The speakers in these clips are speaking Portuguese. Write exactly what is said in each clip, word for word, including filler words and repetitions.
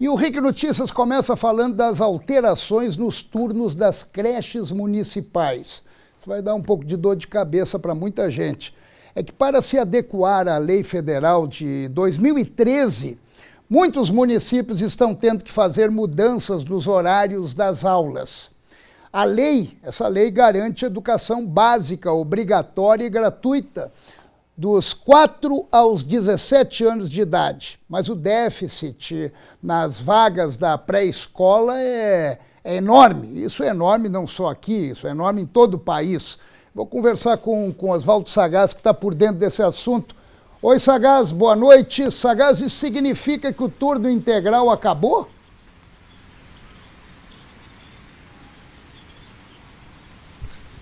E o R I C Notícias começa falando das alterações nos turnos das creches municipais. Isso vai dar um pouco de dor de cabeça para muita gente. É que para se adequar à Lei Federal de dois mil e treze, muitos municípios estão tendo que fazer mudanças nos horários das aulas. A lei, essa lei garante educação básica, obrigatória e gratuita, dos quatro aos dezessete anos de idade. Mas o déficit nas vagas da pré-escola é, é enorme. Isso é enorme não só aqui, isso é enorme em todo o país. Vou conversar com, com Oswaldo Sagaz, que está por dentro desse assunto. Oi, Sagaz, boa noite. Sagaz, isso significa que o turno integral acabou?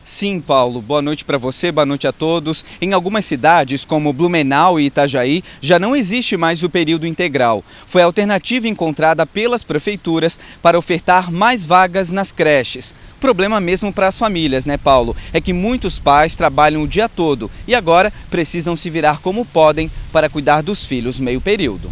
Sim, Paulo. Boa noite para você, boa noite a todos. Em algumas cidades, como Blumenau e Itajaí, já não existe mais o período integral. Foi a alternativa encontrada pelas prefeituras para ofertar mais vagas nas creches. Problema mesmo para as famílias, né, Paulo? É que muitos pais trabalham o dia todo e agora precisam se virar como podem para cuidar dos filhos meio período.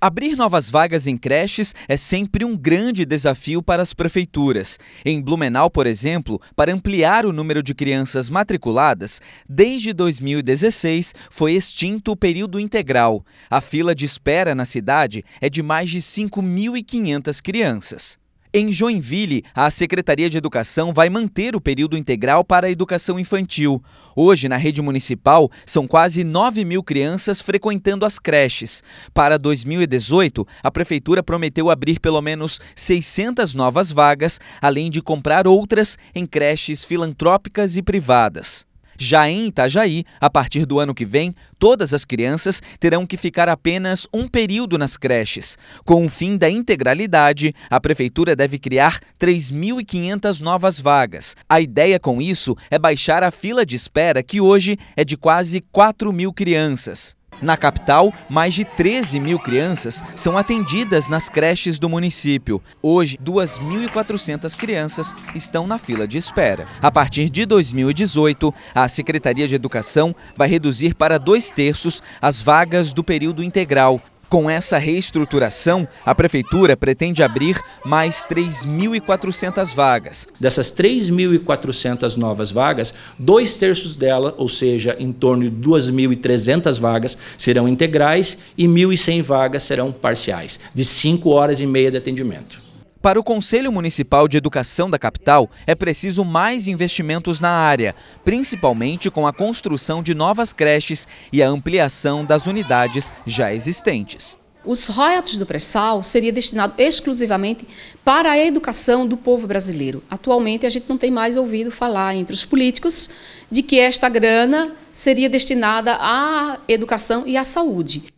Abrir novas vagas em creches é sempre um grande desafio para as prefeituras. Em Blumenau, por exemplo, para ampliar o número de crianças matriculadas, desde dois mil e dezesseis foi extinto o período integral. A fila de espera na cidade é de mais de cinco mil e quinhentas crianças. Em Joinville, a Secretaria de Educação vai manter o período integral para a educação infantil. Hoje, na rede municipal, são quase nove mil crianças frequentando as creches. Para dois mil e dezoito, a Prefeitura prometeu abrir pelo menos seiscentas novas vagas, além de comprar outras em creches filantrópicas e privadas. Já em Itajaí, a partir do ano que vem, todas as crianças terão que ficar apenas um período nas creches. Com o fim da integralidade, a Prefeitura deve criar três mil e quinhentas novas vagas. A ideia com isso é baixar a fila de espera, que hoje é de quase quatro mil crianças. Na capital, mais de treze mil crianças são atendidas nas creches do município. Hoje, duas mil e quatrocentas crianças estão na fila de espera. A partir de dois mil e dezoito, a Secretaria de Educação vai reduzir para dois terços as vagas do período integral. Com essa reestruturação, a Prefeitura pretende abrir mais três mil e quatrocentas vagas. Dessas três mil e quatrocentas novas vagas, dois terços dela, ou seja, em torno de duas mil e trezentas vagas, serão integrais e mil e cem vagas serão parciais, de cinco horas e meia de atendimento. Para o Conselho Municipal de Educação da capital, é preciso mais investimentos na área, principalmente com a construção de novas creches e a ampliação das unidades já existentes. Os royalties do pré-sal seria destinado exclusivamente para a educação do povo brasileiro. Atualmente, a gente não tem mais ouvido falar entre os políticos de que esta grana seria destinada à educação e à saúde.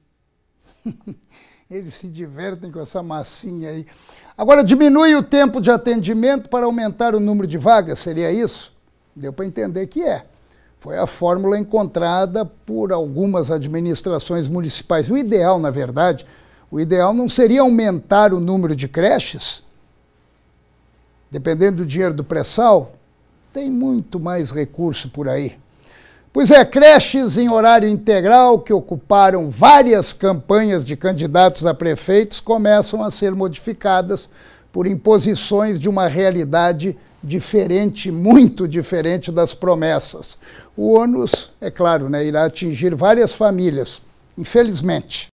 Eles se divertem com essa massinha aí. Agora, diminui o tempo de atendimento para aumentar o número de vagas, seria isso? Deu para entender que é. Foi a fórmula encontrada por algumas administrações municipais. O ideal, na verdade, o ideal não seria aumentar o número de creches? Dependendo do dinheiro do pré-sal, tem muito mais recurso por aí. Pois é, creches em horário integral, que ocuparam várias campanhas de candidatos a prefeitos, começam a ser modificadas por imposições de uma realidade diferente, muito diferente das promessas. O ônus, é claro, né, irá atingir várias famílias, infelizmente.